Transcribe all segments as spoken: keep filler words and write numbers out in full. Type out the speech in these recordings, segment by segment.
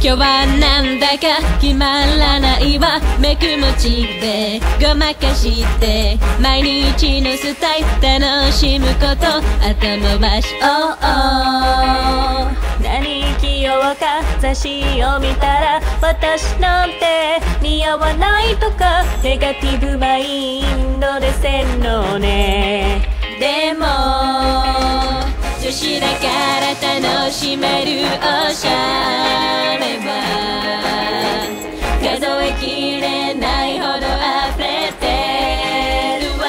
今日はなんだか決まらないわ。めくもちでごまかして毎日のスタイル楽しむこと。頭回しおうおう何器用か雑誌を見たら私なんて似合わないとかネガティブマインドでせんのね。でも女子だから楽しめるおしゃれは数えきれないほど溢れてるわ。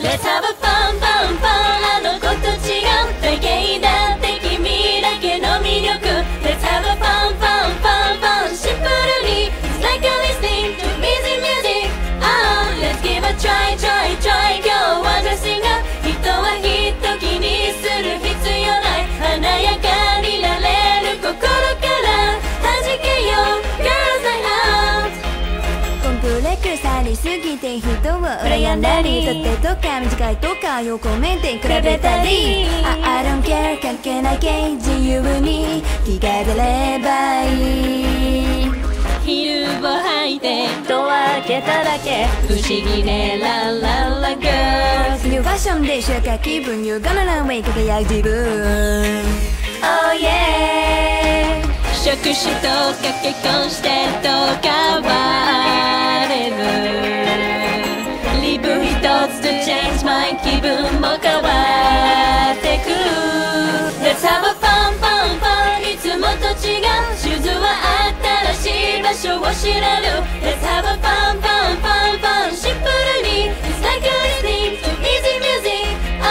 Let's have a fun fun fun あの子と違うだけだって君だけの魅力。 Let's have a fun fun fun fun シンプルに It's like a listening to busy music、oh, Let's give a try try try 今日は女子が人は人気にする必要ない華やかになれる心から弾けよ Girls Night Out。 コンプレックスありすぎて人を羨んだり取ってとか短いとかよくめて比べたり I don't care 関係ないけ自由に着替えればいい。ヒルを履いてドア開けただけ不思議ねラララ Girls ニューファッションで主役は気分 You're gonna run away 輝く自分 Oh yeah 職種とか結婚してと変われるリブ一つで Change my 気分も変わってく Let's have a fun fun fun いつもと違うシューズはあった場所を知れる Let's have a fun fun fun fun シンプルに It's like a listening to easy music、oh,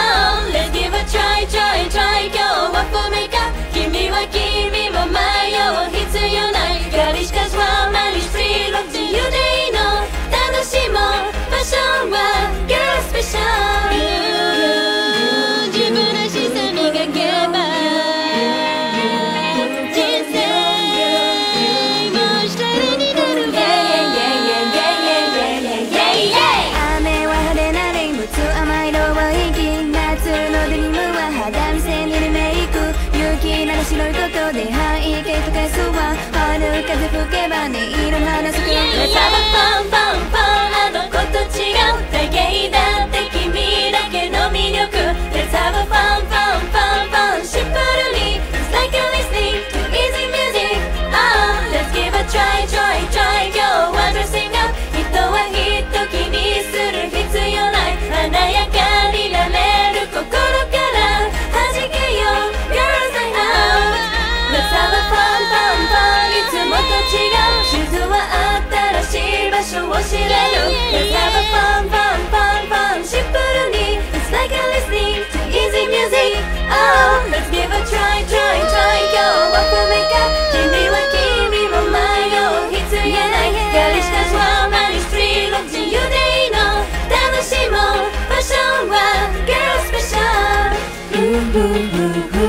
Let's give a try try try 今日はフォメか君は君も迷う必要ない。ガリシカシワマリシフリーロック自由でいいの楽しもうファッションは Girl Special 自分らしさ磨けば白いことで背景とかすわ春風吹けば音色の花咲く Let's have a fun fun fun あの子と違うだけだって君だけの魅力 Let's have a fun fun fun fun シンプルに It's like a listening to easy music、oh, Let's give a try try try 今日は dressing up 人は人気にする必要ない華やかになれる心から弾けよ Girls Let's have a fun fun fun いつもと違うシューズは新しい場所を知れる Let's have a fun fun fun fun シンプルに It's like a listening to easy music、oh, Let's give a try try try 今日はフォメか君は君も迷う必要ないガリシカシワマリシフリーロック自由でいいの楽しもうファッションは Girl Special。Ooh, ooh, ooh, ooh,